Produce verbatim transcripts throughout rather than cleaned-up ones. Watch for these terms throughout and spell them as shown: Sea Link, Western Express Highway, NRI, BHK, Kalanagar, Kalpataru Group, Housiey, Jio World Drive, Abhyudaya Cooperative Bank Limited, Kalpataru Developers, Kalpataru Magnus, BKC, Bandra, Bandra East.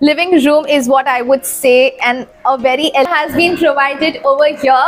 Living room is what I would say, and a very has been provided over here.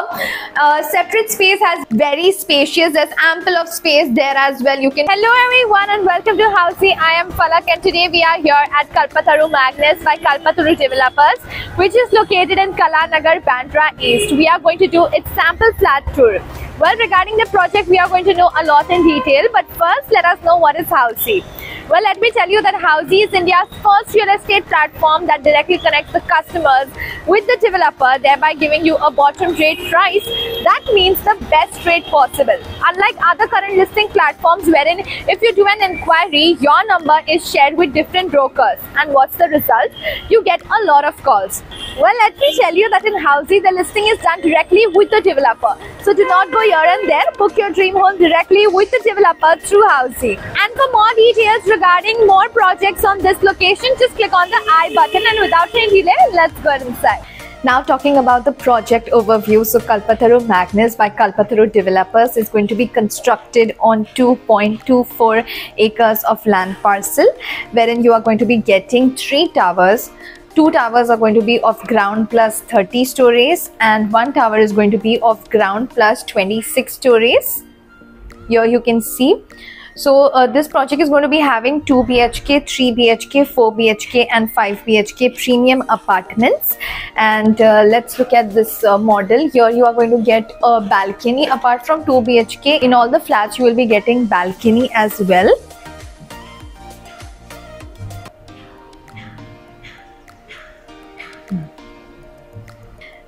Uh, separate space has very spacious. There's ample of space there as well. You can. Hello everyone and welcome to Housiey. I am Falak and today we are here at Kalpataru Magnus by Kalpataru Developers, which is located in Kalanagar, Bandra East. We are going to do its sample flat tour. Well, regarding the project, we are going to know a lot in detail. But first, let us know what is Housiey. Well, let me tell you that Housiey is India's first real estate platform that directly connects the customers with the developer, thereby giving you a bottom rate price. That means the best rate possible. Unlike other current listing platforms wherein if you do an inquiry, your number is shared with different brokers. And what's the result? You get a lot of calls. Well, let me tell you that in Housiey, the listing is done directly with the developer. So do not go here and there. Book your dream home directly with the developer through Housiey. And for more details, regarding more projects on this location, just click on the I button, and without any delay, let's go inside. Now talking about the project overview, so Kalpataru Magnus by Kalpataru Developers is going to be constructed on two point two four acres of land parcel, wherein you are going to be getting three towers. Two towers are going to be of ground plus thirty stories and one tower is going to be of ground plus twenty-six stories. Here you can see. So uh, this project is going to be having two B H K, three B H K, four B H K and five B H K premium apartments. And uh, let's look at this uh, model. Here you are going to get a balcony. Apart from two B H K, in all the flats you will be getting balcony as well.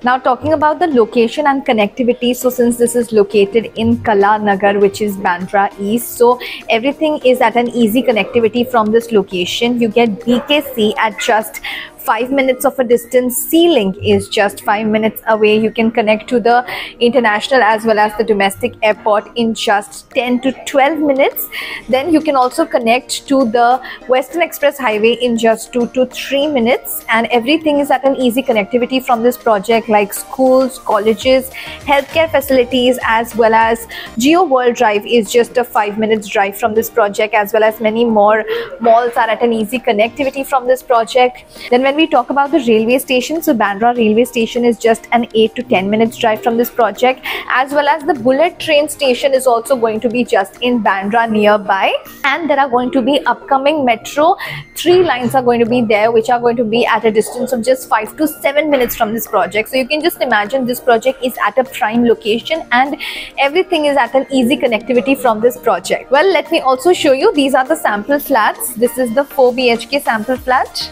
Now talking about the location and connectivity, so since this is located in Kalanagar, which is Bandra East, so everything is at an easy connectivity from this location. You get B K C at just five minutes of a distance. Sea Link is just five minutes away. You can connect to the international as well as the domestic airport in just ten to twelve minutes. Then you can also connect to the Western Express Highway in just two to three minutes. And everything is at an easy connectivity from this project, like schools, colleges, healthcare facilities, as well as Jio World Drive is just a five minutes drive from this project, as well as many more malls are at an easy connectivity from this project. Then when we talk about the railway station, so Bandra railway station is just an eight to ten minutes drive from this project, as well as the bullet train station is also going to be just in Bandra nearby. And there are going to be upcoming metro, three lines are going to be there, which are going to be at a distance of just five to seven minutes from this project. So you can just imagine this project is at a prime location and everything is at an easy connectivity from this project. Well, let me also show you, these are the sample flats. This is the four B H K sample flat.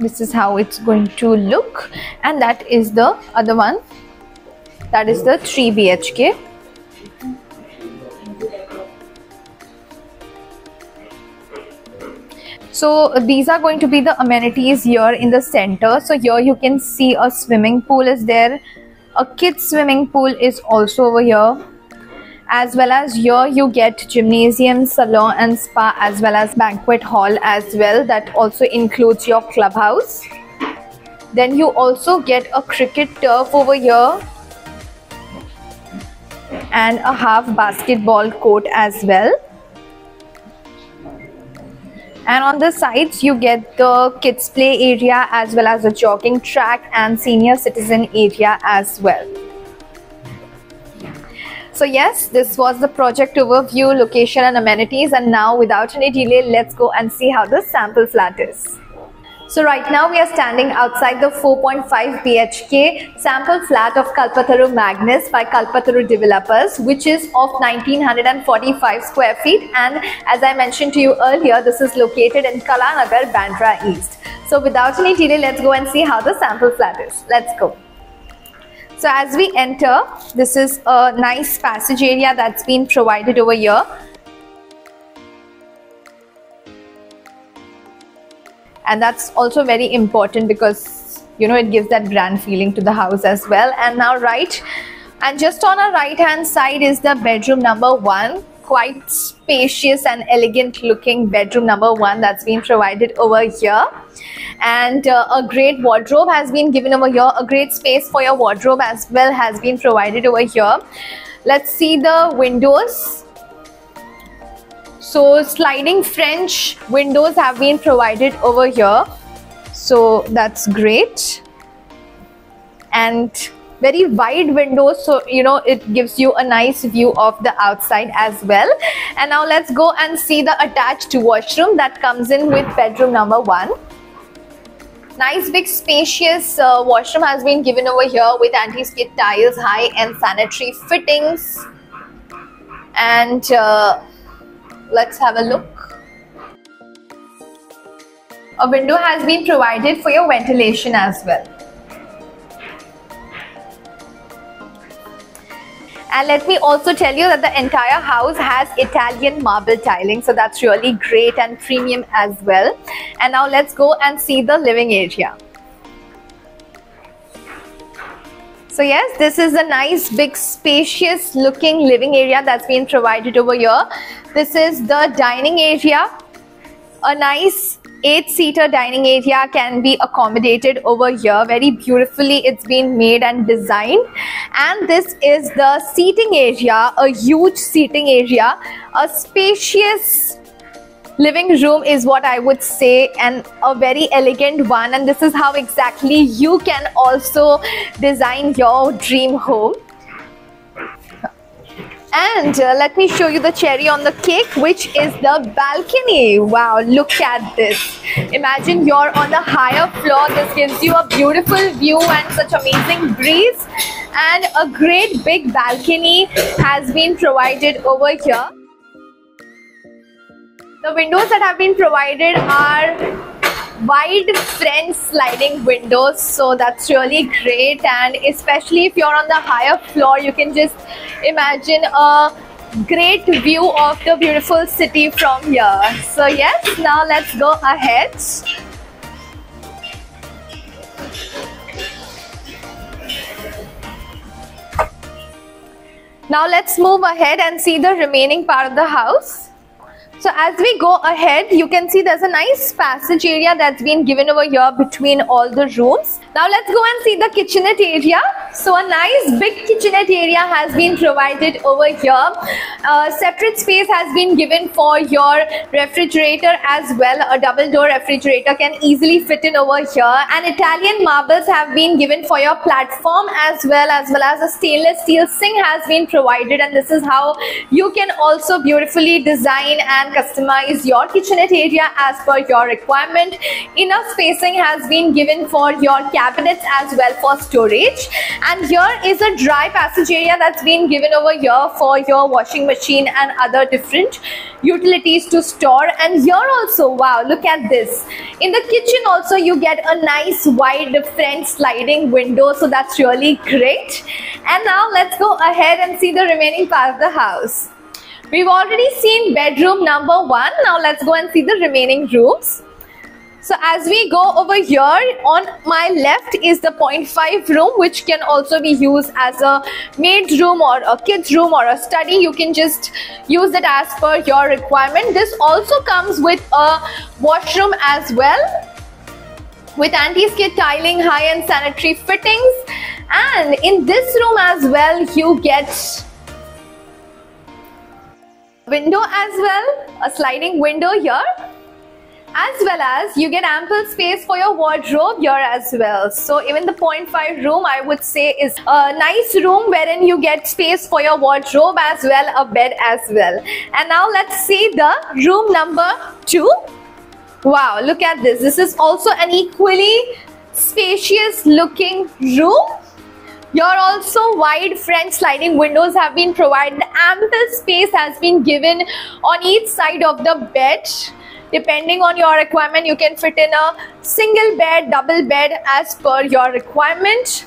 This is how it's going to look, and that is the other one, that is the three B H K. So these are going to be the amenities here in the center. So here you can see a swimming pool is there, a kids swimming pool is also over here, as well as here you get gymnasium, salon and spa, as well as banquet hall as well. That also includes your clubhouse. Then you also get a cricket turf over here and a half basketball court as well. And on the sides you get the kids play area, as well as a jogging track and senior citizen area as well. So yes, this was the project overview, location and amenities, and now without any delay, let's go and see how the sample flat is. So right now we are standing outside the four point five B H K sample flat of Kalpataru Magnus by Kalpataru Developers, which is of one thousand nine hundred forty-five square feet, and as I mentioned to you earlier, this is located in Kalanagar, Bandra East. So without any delay, let's go and see how the sample flat is. Let's go. So as we enter, this is a nice passage area that's been provided over here. And that's also very important because, you know, it gives that grand feeling to the house as well. And now right, and just on our right hand side is the bedroom number one. Quite spacious and elegant looking bedroom number one that's been provided over here. And uh, a great wardrobe has been given over here. A great space for your wardrobe as well has been provided over here. Let's see the windows. So sliding French windows have been provided over here, so that's great. And very wide windows, so you know it gives you a nice view of the outside as well. And now let's go and see the attached washroom that comes in with bedroom number one. Nice big spacious uh, washroom has been given over here with anti-skid tiles, high-end sanitary fittings. And uh, let's have a look. A window has been provided for your ventilation as well. And let me also tell you that the entire house has Italian marble tiling, so that's really great and premium as well. And now let's go and see the living area. So yes, this is a nice big spacious looking living area that's been provided over here. This is the dining area. A nice eight-seater dining area can be accommodated over here. Very beautifully it's been made and designed. And this is the seating area, a huge seating area. A spacious living room is what I would say, and a very elegant one. And this is how exactly you can also design your dream home. And uh, let me show you the cherry on the cake, which is the balcony. Wow, look at this. Imagine you're on the higher floor. This gives you a beautiful view and such amazing breeze. And a great big balcony has been provided over here. The windows that have been provided are wide French sliding windows, so that's really great. And especially if you're on the higher floor, you can just imagine a great view of the beautiful city from here. So yes, now let's go ahead. Now let's move ahead and see the remaining part of the house. So as we go ahead, you can see there's a nice passage area that's been given over here between all the rooms. Now let's go and see the kitchenette area. So a nice big kitchenette area has been provided over here. Uh, separate space has been given for your refrigerator as well. A double door refrigerator can easily fit in over here. And Italian marbles have been given for your platform as well, as well as a stainless steel sink has been provided. And this is how you can also beautifully design and customize your kitchenette area as per your requirement. Enough spacing has been given for your cabinets as well for storage. And here is a dry passage area that's been given over here for your washing machine and other different utilities to store. And here also, wow, look at this. In the kitchen also, you get a nice wide French sliding window, so that's really great. And now let's go ahead and see the remaining part of the house. We've already seen bedroom number one. Now let's go and see the remaining rooms. So as we go over here, on my left is the point five room, which can also be used as a maid's room or a kid's room or a study. You can just use it as per your requirement. This also comes with a washroom as well, with anti-skid tiling, high-end sanitary fittings. And in this room as well, you get window as well, a sliding window here, as well as you get ample space for your wardrobe here as well. So even the point five room, I would say, is a nice room wherein you get space for your wardrobe as well, a bed as well. And now let's see the room number two. Wow, look at this. This is also an equally spacious looking room. Your also wide French sliding windows have been provided. Ample space has been given on each side of the bed. Depending on your requirement, you can fit in a single bed, double bed as per your requirement.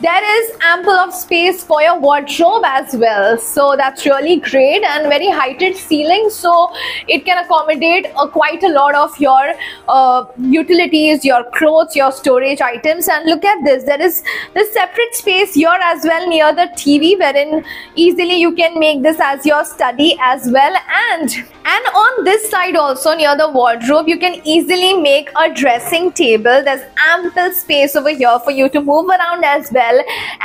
There is ample of space for your wardrobe as well, so that's really great. And very heighted ceiling, so it can accommodate uh, quite a lot of your uh, utilities, your clothes, your storage items. And look at this, there is this separate space here as well near the T V, wherein easily you can make this as your study as well. And and on this side also, near the wardrobe, you can easily make a dressing table. There's ample space over here for you to move around as well. well,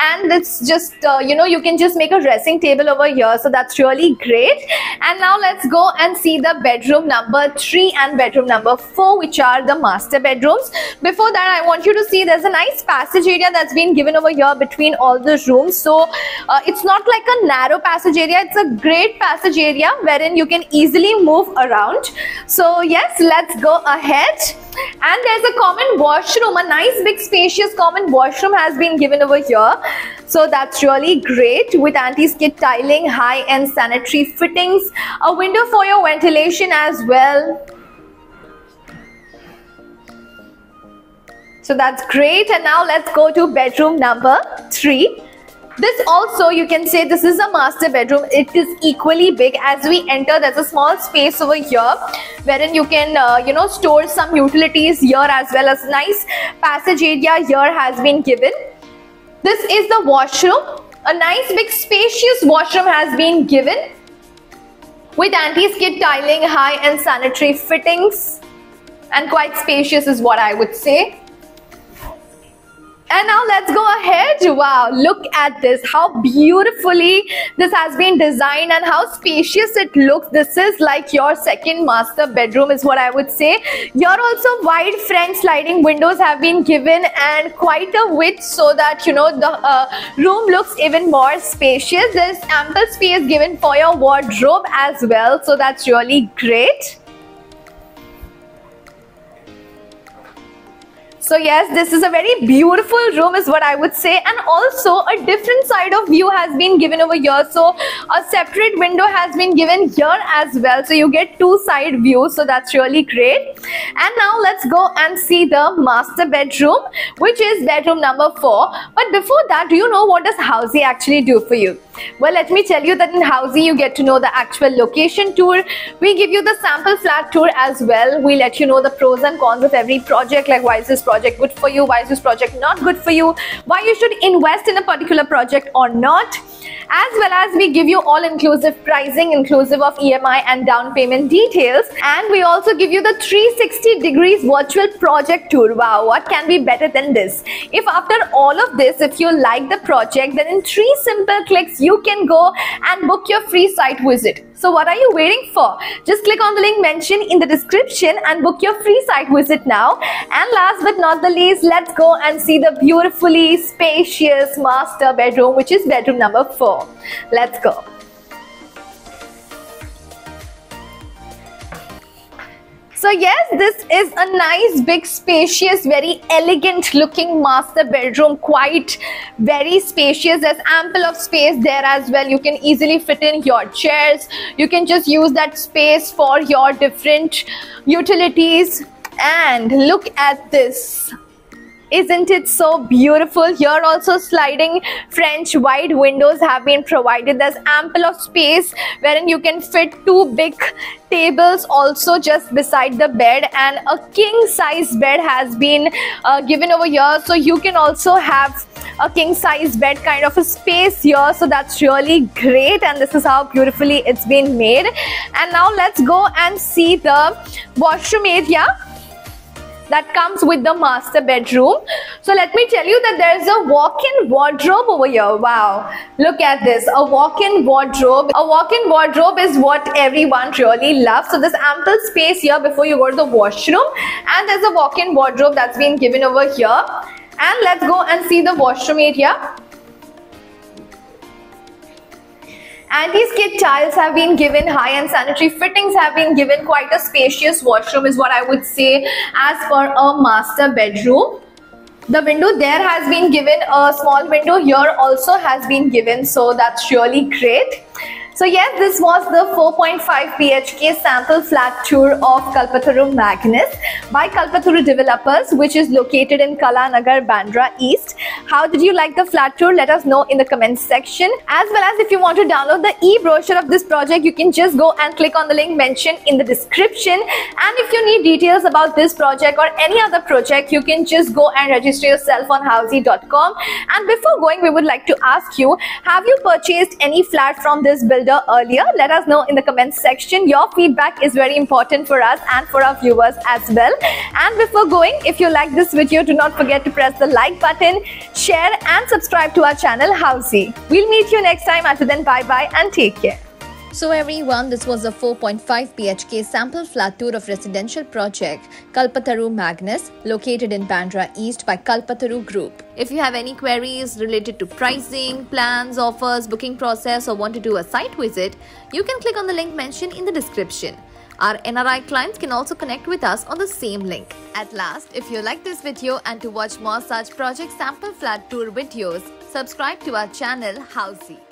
and it's just uh, you know, you can just make a dressing table over here, so that's really great. And now let's go and see the bedroom number three and bedroom number four, which are the master bedrooms. Before that, I want you to see there's a nice passage area that's been given over here between all the rooms. So uh, it's not like a narrow passage area, it's a great passage area wherein you can easily move around. So yes, let's go ahead. And there's a common washroom, a nice big spacious common washroom has been given over here, so that's really great, with anti-skid tiling, high-end sanitary fittings, a window for your ventilation as well. So that's great. And now let's go to bedroom number three. This also, you can say this is a master bedroom. It is equally big. As we enter, there's a small space over here wherein you can, uh, you know, store some utilities here as well. As nice passage area here has been given. This is the washroom. A nice big spacious washroom has been given with anti-skid tiling, high-end sanitary fittings, and quite spacious is what I would say. And now let's go ahead. Wow, look at this, how beautifully this has been designed and how spacious it looks. This is like your second master bedroom is what I would say. Here also wide French sliding windows have been given and quite a width, so that you know the uh, room looks even more spacious. There's ample space given for your wardrobe as well, so that's really great. So yes, this is a very beautiful room is what I would say. And also a different side of view has been given over here. So a separate window has been given here as well. So you get two side views. So that's really great. And now let's go and see the master bedroom, which is bedroom number four. But before that, do you know what does Housiey actually do for you? Well, let me tell you that in Housiey, you get to know the actual location tour. We give you the sample flat tour as well. We let you know the pros and cons of every project, like why is this project good for you, why is this project not good for you, why you should invest in a particular project or not, as well as we give you all-inclusive pricing inclusive of E M I and down payment details. And we also give you the three sixty degrees virtual project tour. Wow, what can be better than this? If after all of this, if you like the project, then in three simple clicks you can go and book your free site visit. So what are you waiting for? Just click on the link mentioned in the description and book your free site visit now. And last but not the least, let's go and see the beautifully spacious master bedroom, which is bedroom number four. Let's go. So yes, this is a nice, big, spacious, very elegant looking master bedroom, quite very spacious. There's ample of space there as well. You can easily fit in your chairs. You can just use that space for your different utilities. And look at this. Isn't it so beautiful? Here also sliding French wide windows have been provided. There's ample of space wherein you can fit two big tables also just beside the bed, and a king size bed has been uh, given over here. So you can also have a king size bed kind of a space here. So that's really great, and this is how beautifully it's been made. And now let's go and see the washroom area that comes with the master bedroom. So let me tell you that there's a walk-in wardrobe over here. Wow, look at this, a walk-in wardrobe. A walk-in wardrobe is what everyone really loves. So there's ample space here before you go to the washroom, and there's a walk-in wardrobe that's been given over here. And let's go and see the washroom area. Anti-skid tiles have been given, high-end sanitary fittings have been given, quite a spacious washroom is what I would say as per a master bedroom. The window there has been given, a small window here also has been given, so that's really great. So yes, this was the four point five B H K sample flat tour of Kalpataru Magnus by Kalpataru Developers, which is located in Kalanagar, Bandra East. How did you like the flat tour? Let us know in the comments section. As well as if you want to download the e-brochure of this project, you can just go and click on the link mentioned in the description. And if you need details about this project or any other project, you can just go and register yourself on housiey dot com. And before going, we would like to ask you, have you purchased any flat from this builder order earlier? Let us know in the comments section. Your feedback is very important for us and for our viewers as well. And before going, if you like this video, do not forget to press the like button, share and subscribe to our channel Housiey. We'll meet you next time. Until then, bye-bye and take care. So everyone, this was a four point five B H K sample flat tour of residential project Kalpataru Magnus, located in Bandra East by Kalpataru Group. If you have any queries related to pricing, plans, offers, booking process or want to do a site visit, you can click on the link mentioned in the description. Our N R I clients can also connect with us on the same link. At last, if you like this video and to watch more such project sample flat tour videos, subscribe to our channel Housiey.